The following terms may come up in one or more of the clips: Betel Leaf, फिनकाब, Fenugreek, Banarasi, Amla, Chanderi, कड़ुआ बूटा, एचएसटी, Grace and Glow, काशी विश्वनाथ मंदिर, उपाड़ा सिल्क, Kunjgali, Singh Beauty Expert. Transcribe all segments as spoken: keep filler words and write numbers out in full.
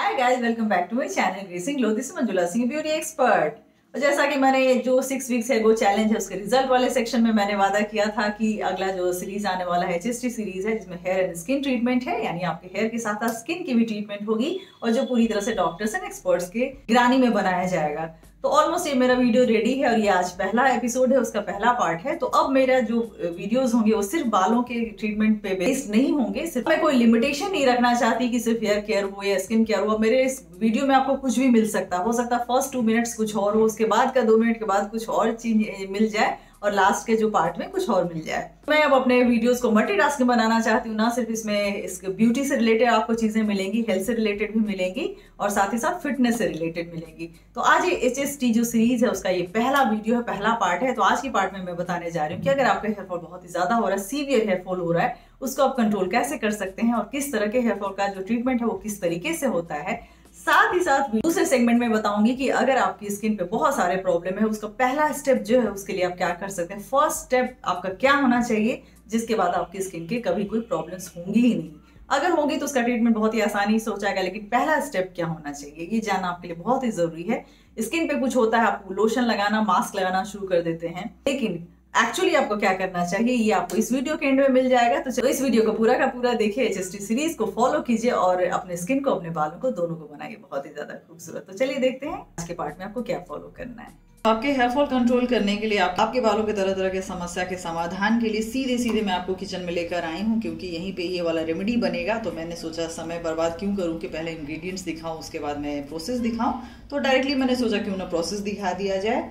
Hi guys, welcome back to my channel Grace and Glow. This is Manjula Singh beauty expert. और जैसा कि मैंने जो सिक्स वीक्स है गो चैलेंज है उसके रिजल्ट वाले सेक्शन में मैंने वादा किया था कि अगला जो सीरीज आने वाला है चिस्टी सीरीज है, जिसमें हेयर एंड स्किन ट्रीटमेंट है, यानी आपके हेयर के साथ साथ स्किन की भी ट्रीटमेंट होगी और जो पूरी तरह से डॉक्टर्स एंड एक्सपर्ट्स के निगरानी में बनाया जाएगा। तो ऑलमोस्ट ये मेरा वीडियो रेडी है और ये आज पहला एपिसोड है, उसका पहला पार्ट है। तो अब मेरा जो वीडियोस होंगे वो सिर्फ बालों के ट्रीटमेंट पे बेस्ड नहीं होंगे। सिर्फ मैं कोई लिमिटेशन नहीं रखना चाहती कि सिर्फ हेयर केयर हो या स्किन केयर हो। मेरे इस वीडियो में आपको कुछ भी मिल सकता हो सकता है फर्स्ट टू मिनट्स कुछ और हो, उसके बाद का दो मिनट के बाद कुछ और चीज मिल जाए और लास्ट के जो पार्ट में कुछ और मिल जाए। मैं अब अपने वीडियोस को मल्टीटास्किंग बनाना चाहती हूँ। ना सिर्फ इसमें इस ब्यूटी से रिलेटेड आपको चीजें मिलेंगी, हेल्थ से रिलेटेड भी मिलेंगी और साथ ही साथ फिटनेस से रिलेटेड मिलेंगी। तो आज ये एचएसटी जो सीरीज है उसका ये पहला वीडियो है, पहला पार्ट है। तो आज के पार्ट में मैं बताने जा रही हूँ कि अगर आपका हेयरफॉल बहुत ही ज्यादा हो रहा है, सीवियर हेयरफॉल हो रहा है, उसको आप कंट्रोल कैसे कर सकते हैं और किस तरह के हेयरफॉल का जो ट्रीटमेंट है वो किस तरीके से होता है। साथ ही साथ दूसरे सेगमेंट में बताऊंगी कि अगर आपकी स्किन पे बहुत सारे प्रॉब्लम है, उसका पहला स्टेप जो है उसके लिए आप क्या कर सकते हैं, फर्स्ट स्टेप आपका क्या होना चाहिए जिसके बाद आपकी स्किन के कभी कोई प्रॉब्लम्स होंगी ही नहीं। अगर होंगी तो उसका ट्रीटमेंट बहुत ही आसानी से हो जाएगा, लेकिन पहला स्टेप क्या होना चाहिए ये जानना आपके लिए बहुत ही जरूरी है। स्किन पे कुछ होता है, आपको लोशन लगाना, मास्क लगाना शुरू कर देते हैं, लेकिन एक्चुअली आपको क्या करना चाहिए ये आपको इस वीडियो के एंड में मिल जाएगा। तो चलो इस वीडियो को पूरा का पूरा देखिए, एचएसटी सीरीज को फॉलो कीजिए और अपने स्किन को, अपने बालों को, दोनों को बनाइए बहुत ही ज्यादा खूबसूरत। तो चलिए देखते हैं आज के पार्ट में आपको क्या फॉलो करना है। आपके हेयरफॉल कंट्रोल करने के लिए, आप, आपके बालों के तरह तरह के समस्या के समाधान के लिए सीधे सीधे मैं आपको किचन में लेकर आई हूँ, क्योंकि यहीं पे ये वाला रेमेडी बनेगा। तो मैंने सोचा समय बर्बाद क्यों करूँ कि पहले इंग्रेडिएंट्स दिखाऊँ उसके बाद मैं प्रोसेस दिखाऊँ, तो डायरेक्टली मैंने सोचा क्यों ना प्रोसेस दिखा दिया जाए।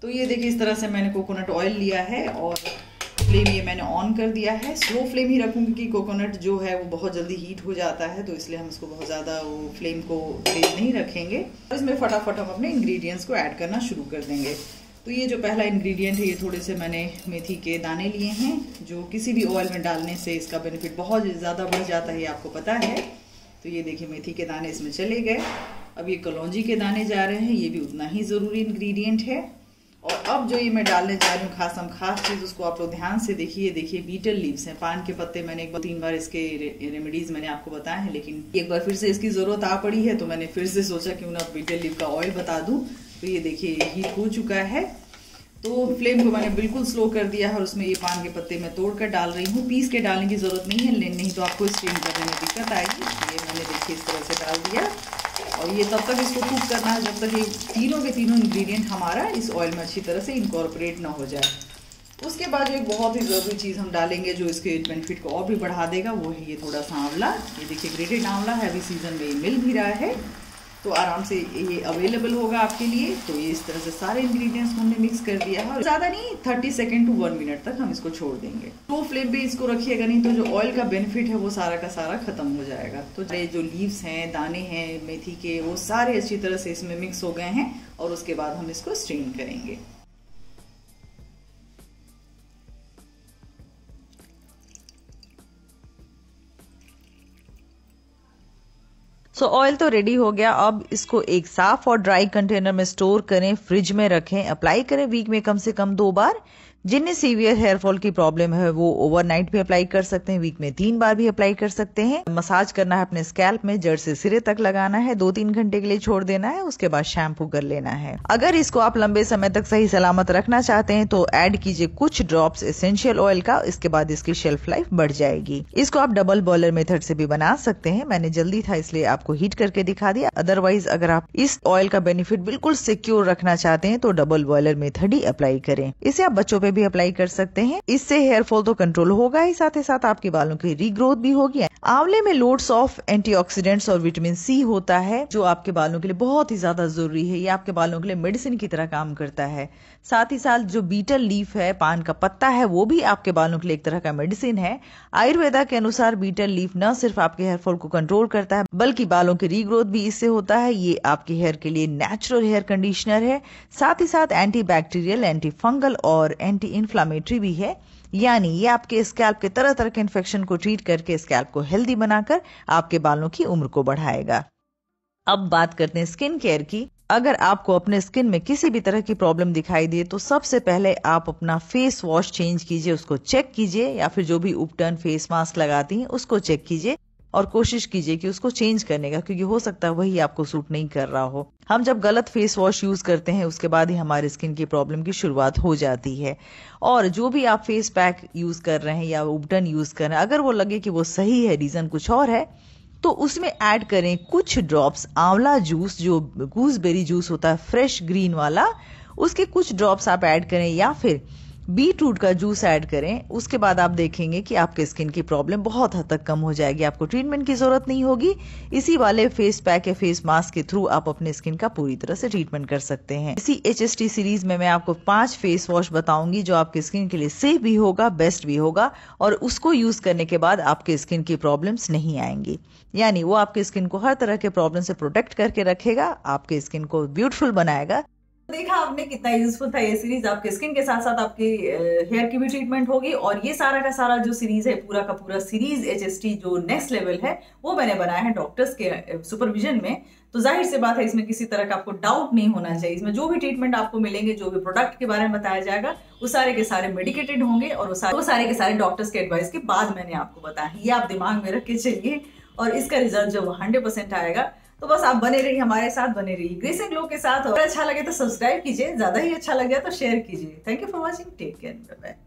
तो ये देखिए इस तरह से मैंने कोकोनट ऑयल लिया है और फ्लेम ये मैंने ऑन कर दिया है। स्लो फ्लेम ही रखूँगी क्योंकि कोकोनट जो है वो बहुत जल्दी हीट हो जाता है, तो इसलिए हम इसको बहुत ज़्यादा वो फ्लेम को तेज नहीं रखेंगे। और इसमें फटाफट हम अपने इंग्रेडिएंट्स को ऐड करना शुरू कर देंगे। तो ये जो पहला इंग्रेडिएंट है ये थोड़े से मैंने मेथी के दाने लिए हैं, जो किसी भी ऑयल में डालने से इसका बेनिफिट बहुत ज़्यादा बढ़ जाता है, ये आपको पता है। तो ये देखिए मेथी के दाने इसमें चले गए। अब ये कलौंजी के दाने जा रहे हैं, ये भी उतना ही ज़रूरी इंग्रेडिएंट है। और अब जो ये मैं डालने जा रही हूँ खास हम खास चीज़, उसको आप लोग ध्यान से देखिए। देखिए बीटल लीव्स हैं, पान के पत्ते। मैंने एक बार तीन बार इसके रे, रेमेडीज मैंने आपको बताए हैं, लेकिन एक बार फिर से इसकी ज़रूरत आ पड़ी है तो मैंने फिर से सोचा क्यों ना बीटल लीव का ऑयल बता दूँ। तो ये देखिए हीट हो चुका है, तो फ्लेम को मैंने बिल्कुल स्लो कर दिया है और उसमें ये पान के पत्ते मैं तोड़ कर डाल रही हूँ। पीस के डालने की ज़रूरत नहीं है, नहीं तो आपको स्टीम करने में दिक्कत आएगी। ये मैंने देखिए इस तरह से डाल दिया और ये तब तक इसको कुक करना है जब तक ये तीनों के तीनों इंग्रेडिएंट हमारा इस ऑयल में अच्छी तरह से इनकॉर्पोरेट ना हो जाए। उसके बाद एक बहुत ही ज़रूरी चीज़ हम डालेंगे जो इसके बेनिफिट को और भी बढ़ा देगा, वो है ये थोड़ा सा आंवला। ये देखिए ग्रेटेड आंवला है, अभी सीज़न में ये मिल भी रहा है तो आराम से ये अवेलेबल होगा आपके लिए। तो ये इस तरह से सारे इंग्रेडिएंट्स को हमने मिक्स कर दिया है और ज़्यादा नहीं, तीस सेकंड टू वन मिनट तक हम इसको छोड़ देंगे। लो फ्लेम पे इसको रखिएगा, नहीं तो जो ऑयल का बेनिफिट है वो सारा का सारा खत्म हो जाएगा। तो ये जो लीव्स हैं, दाने हैं मेथी के, वो सारे अच्छी तरह से इसमें मिक्स हो गए हैं और उसके बाद हम इसको स्ट्रेन करेंगे। सो ऑयल तो रेडी हो गया। अब इसको एक साफ और ड्राई कंटेनर में स्टोर करें, फ्रिज में रखें, अप्लाई करें वीक में कम से कम दो बार। जिन्हें सीवियर हेयरफॉल की प्रॉब्लम है वो ओवरनाइट भी अप्लाई कर सकते हैं, वीक में तीन बार भी अप्लाई कर सकते हैं। मसाज करना है अपने स्कैल्प में, जड़ से सिरे तक लगाना है, दो तीन घंटे के लिए छोड़ देना है, उसके बाद शैम्पू कर लेना है। अगर इसको आप लंबे समय तक सही सलामत रखना चाहते हैं तो ऐड कीजिए कुछ ड्रॉप्स एसेंशियल ऑयल का, इसके बाद इसकी शेल्फ लाइफ बढ़ जाएगी। इसको आप डबल बॉयलर मेथड से भी बना सकते हैं। मैंने जल्दी था इसलिए आपको हीट करके दिखा दिया, अदरवाइज अगर आप इस ऑयल का बेनिफिट बिल्कुल सिक्योर रखना चाहते हैं तो डबल बॉयलर मेथड ही अप्लाई करें। इसे आप बच्चों पे भी अप्लाई कर सकते हैं, इससे हेयरफॉल तो कंट्रोल होगा ही, साथ ही साथ आपके बालों की रीग्रोथ भी होगी। आंवले में लोड्स ऑफ एंटीऑक्सीडेंट्स और विटामिन सी होता है जो आपके बालों के लिए बहुत ही ज्यादा जरूरी है। ये आपके बालों के लिए मेडिसिन की तरह काम करता है। साथ ही साथ जो बीटल लीफ है, पान का पत्ता है, वो भी आपके बालों के लिए एक तरह का मेडिसिन है। आयुर्वेदा के अनुसार बीटल लीफ न सिर्फ आपके हेयरफॉल को कंट्रोल करता है बल्कि बालों की रीग्रोथ भी इससे होता है। ये आपके हेयर के लिए नेचुरल हेयर कंडीशनर है, साथ ही साथ एंटी बैक्टीरियल, एंटी फंगल और एंटी इन्फ्लामेटरी भी है। यानी ये आपके स्कैल्प के तरह तरह के इन्फेक्शन को ट्रीट करके स्कैल्प को हेल्दी बनाकर आपके बालों की उम्र को बढ़ाएगा। अब बात करते हैं स्किन केयर की। अगर आपको अपने स्किन में किसी भी तरह की प्रॉब्लम दिखाई दे तो सबसे पहले आप अपना फेस वॉश चेंज कीजिए, उसको चेक कीजिए, या फिर जो भी उपटर्न फेस मास्क लगाती हैं उसको चेक कीजिए। और कोशिश कीजिए कि उसको चेंज करने का, क्योंकि हो सकता है वही आपको सूट नहीं कर रहा हो। हम जब गलत फेस वॉश यूज करते हैं उसके बाद ही हमारे स्किन की प्रॉब्लम की शुरुआत हो जाती है। और जो भी आप फेस पैक यूज कर रहे हैं या उबटन यूज कर रहे हैं, अगर वो लगे कि वो सही है, रीजन कुछ और है, तो उसमें ऐड करें कुछ ड्रॉप्स आंवला जूस, जो गूसबेरी जूस होता है फ्रेश ग्रीन वाला, उसके कुछ ड्रॉप्स आप ऐड करें, या फिर बीटरूट का जूस ऐड करें। उसके बाद आप देखेंगे कि आपके स्किन की प्रॉब्लम बहुत हद तक कम हो जाएगी, आपको ट्रीटमेंट की जरूरत नहीं होगी। इसी वाले फेस पैक या फेस मास्क के थ्रू आप अपने स्किन का पूरी तरह से ट्रीटमेंट कर सकते हैं। इसी एच एस टी सीरीज में मैं आपको पांच फेस वॉश बताऊंगी जो आपके स्किन के लिए सेफ भी होगा, बेस्ट भी होगा, और उसको यूज करने के बाद आपके स्किन की प्रॉब्लम्स नहीं आएंगी। यानी वो आपके स्किन को हर तरह के प्रॉब्लम से प्रोटेक्ट करके रखेगा, आपके स्किन को ब्यूटीफुल बनाएगा। देखा आपने कितना यूजफुल था ये सीरीज। आपके स्किन के साथ साथ आपकी हेयर की भी ट्रीटमेंट होगी। और ये सारा का सारा जो सीरीज है, पूरा का पूरा सीरीज एच एस टी जो नेक्स्ट लेवल है, वो मैंने बनाया है डॉक्टर्स के सुपरविजन में। तो जाहिर सी बात है इसमें किसी तरह का आपको डाउट नहीं होना चाहिए। इसमें जो भी ट्रीटमेंट आपको मिलेंगे, जो भी प्रोडक्ट के बारे में बताया जाएगा, वो सारे के सारे मेडिकेटेड होंगे और वो सारे, वो सारे के सारे डॉक्टर्स के एडवाइस के बाद मैंने आपको बताया। ये आप दिमाग में रख के चलिए और इसका रिजल्ट जब हंड्रेड परसेंट आएगा तो बस आप बने रहिए हमारे साथ, बने रहिए ग्रेस एंड ग्लो के साथ। और अच्छा लगे तो सब्सक्राइब कीजिए, ज्यादा ही अच्छा लग जाए तो शेयर कीजिए। Thank you for watching, take care, bye bye.